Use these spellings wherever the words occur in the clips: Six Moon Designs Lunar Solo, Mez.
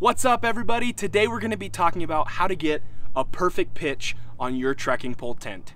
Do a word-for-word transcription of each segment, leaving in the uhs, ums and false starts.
What's up, everybody? Today we're going to be talking about how to get a perfect pitch on your trekking pole tent.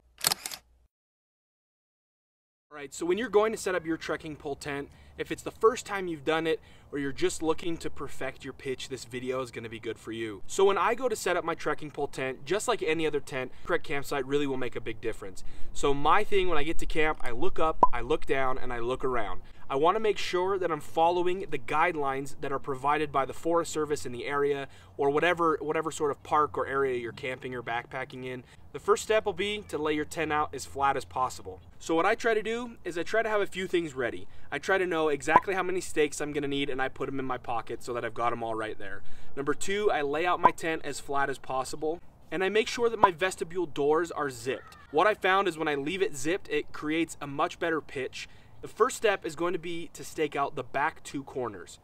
All right, so when you're going to set up your trekking pole tent, if it's the first time you've done it or you're just looking to perfect your pitch, this video is going to be good for you. So when I go to set up my trekking pole tent, just like any other tent, correct campsite really will make a big difference. So my thing when I get to camp, I look up, I look down, and I look around. I want to make sure that I'm following the guidelines that are provided by the Forest Service in the area or whatever whatever sort of park or area you're camping or backpacking in. The first step will be to lay your tent out as flat as possible. So what I try to do is I try to have a few things ready. I try to know exactly how many stakes I'm going to need, and I put them in my pocket so that I've got them all right there. Number two, I lay out my tent as flat as possible, and I make sure that my vestibule doors are zipped. What I found is when I leave it zipped, it creates a much better pitch. The first step is going to be to stake out the back two corners.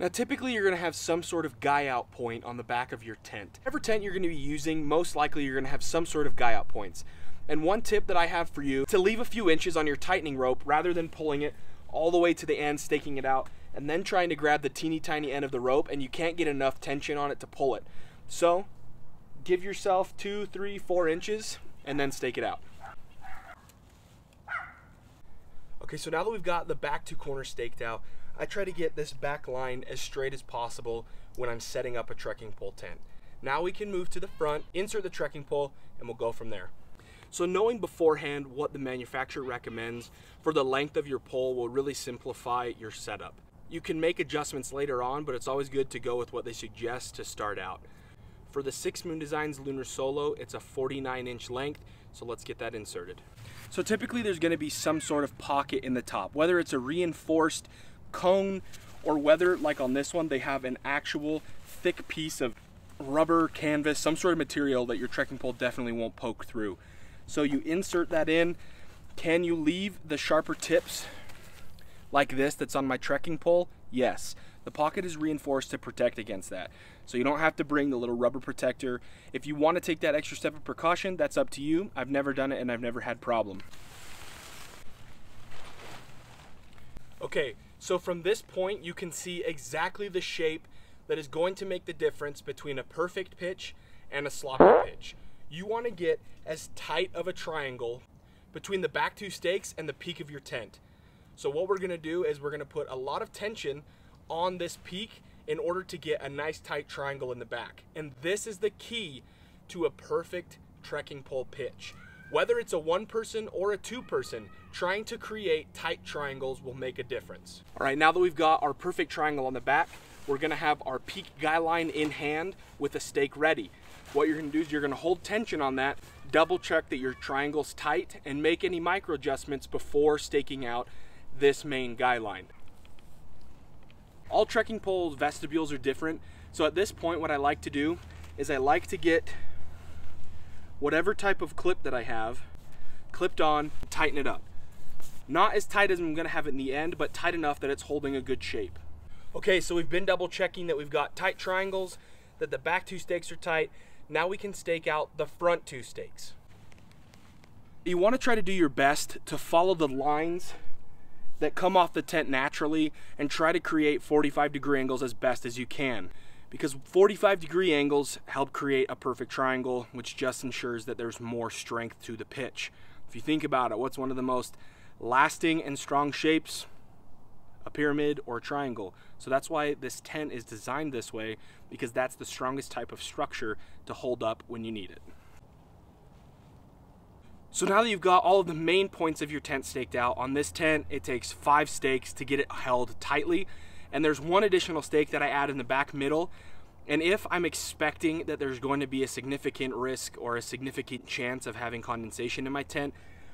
Now typically you're gonna have some sort of guy out point on the back of your tent. Every tent you're gonna be using, most likely you're gonna have some sort of guy out points. And one tip that I have for you, to leave a few inches on your tightening rope rather than pulling it all the way to the end, staking it out, and then trying to grab the teeny tiny end of the rope and you can't get enough tension on it to pull it. So give yourself two, three, four inches and then stake it out. Okay, so now that we've got the back two corners staked out, I try to get this back line as straight as possible when I'm setting up a trekking pole tent. Now we can move to the front, insert the trekking pole, and we'll go from there. So knowing beforehand what the manufacturer recommends for the length of your pole will really simplify your setup. You can make adjustments later on, but it's always good to go with what they suggest to start out. For the Six Moon Designs Lunar Solo, it's a forty-nine inch length, so let's get that inserted. So typically there's going to be some sort of pocket in the top, whether it's a reinforced cone or whether, like on this one, they have an actual thick piece of rubber, canvas, some sort of material that your trekking pole definitely won't poke through. So you insert that in. Can you leave the sharper tips like this that's on my trekking pole? Yes. The pocket is reinforced to protect against that. So you don't have to bring the little rubber protector. If you want to take that extra step of precaution, that's up to you. I've never done it and I've never had problem. Okay, so from this point, you can see exactly the shape that is going to make the difference between a perfect pitch and a sloppy pitch. You want to get as tight of a triangle between the back two stakes and the peak of your tent. So what we're going to do is we're going to put a lot of tension on this peak in order to get a nice tight triangle in the back. And this is the key to a perfect trekking pole pitch. Whether it's a one person or a two person, trying to create tight triangles will make a difference. All right, now that we've got our perfect triangle on the back, we're gonna have our peak guy line in hand with a stake ready. What you're gonna do is you're gonna hold tension on that, double check that your triangle's tight, and make any micro adjustments before staking out this main guy line. All trekking poles vestibules are different, so at this point what I like to do is I like to get whatever type of clip that I have clipped on, tighten it up. Not as tight as I'm going to have it in the end, but tight enough that it's holding a good shape. Okay, so we've been double checking that we've got tight triangles, that the back two stakes are tight. Now we can stake out the front two stakes. You want to try to do your best to follow the lines that come off the tent naturally and try to create forty-five degree angles as best as you can, because forty-five degree angles help create a perfect triangle, which just ensures that there's more strength to the pitch. If you think about it, what's one of the most lasting and strong shapes? A pyramid or a triangle. So that's why this tent is designed this way, because that's the strongest type of structure to hold up when you need it. So now that you've got all of the main points of your tent staked out, on this tent, it takes five stakes to get it held tightly. And there's one additional stake that I add in the back middle. And if I'm expecting that there's going to be a significant risk or a significant chance of having condensation in my tent,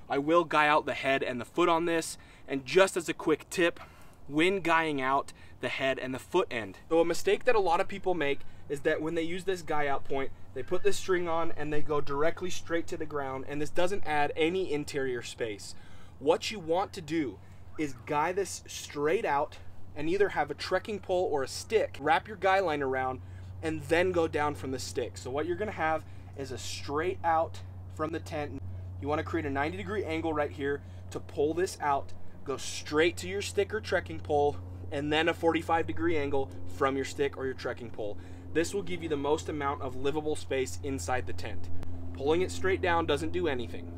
I will guy out the head and the foot on this. And just as a quick tip, when guying out the head and the foot end. So a mistake that a lot of people make is that when they use this guy out point, they put this string on and they go directly straight to the ground, and this doesn't add any interior space. What you want to do is guy this straight out and either have a trekking pole or a stick, wrap your guy line around, and then go down from the stick. So what you're gonna have is a straight out from the tent. You wanna create a ninety degree angle right here to pull this out, go straight to your stick or trekking pole, and then a forty-five degree angle from your stick or your trekking pole. This will give you the most amount of livable space inside the tent. Pulling it straight down doesn't do anything.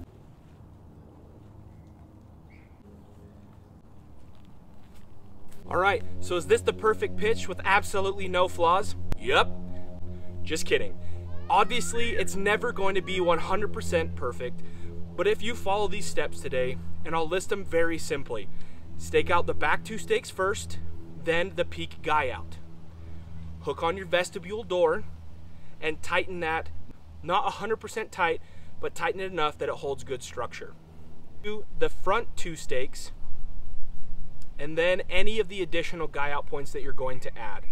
Alright, so is this the perfect pitch with absolutely no flaws? Yep. Just kidding. Obviously, it's never going to be one hundred percent perfect, but if you follow these steps today, and I'll list them very simply. Stake out the back two stakes first, then the peak guy out. Hook on your vestibule door and tighten that, not one hundred percent tight, but tighten it enough that it holds good structure. Do the front two stakes, and then any of the additional guy out points that you're going to add.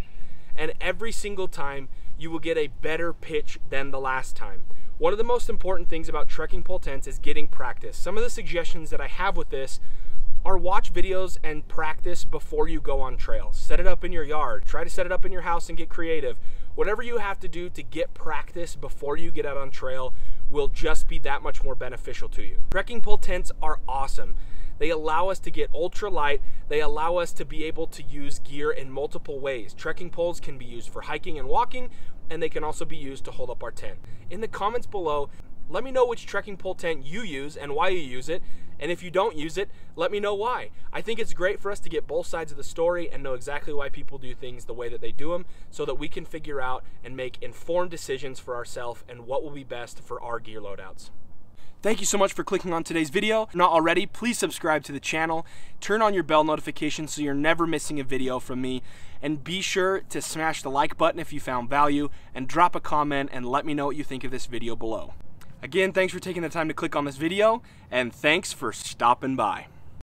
And every single time you will get a better pitch than the last time. One of the most important things about trekking pole tents is getting practice. Some of the suggestions that I have with this are watch videos and practice before you go on trails. Set it up in your yard, try to set it up in your house and get creative. Whatever you have to do to get practice before you get out on trail will just be that much more beneficial to you. Trekking pole tents are awesome. They allow us to get ultra light. They allow us to be able to use gear in multiple ways. Trekking poles can be used for hiking and walking, and they can also be used to hold up our tent. In the comments below, let me know which trekking pole tent you use and why you use it. And if you don't use it, let me know why. I think it's great for us to get both sides of the story and know exactly why people do things the way that they do them, so that we can figure out and make informed decisions for ourselves and what will be best for our gear loadouts. Thank you so much for clicking on today's video. If not already, please subscribe to the channel, turn on your bell notifications so you're never missing a video from me, and be sure to smash the like button if you found value, and drop a comment and let me know what you think of this video below. Again, thanks for taking the time to click on this video, and thanks for stopping by.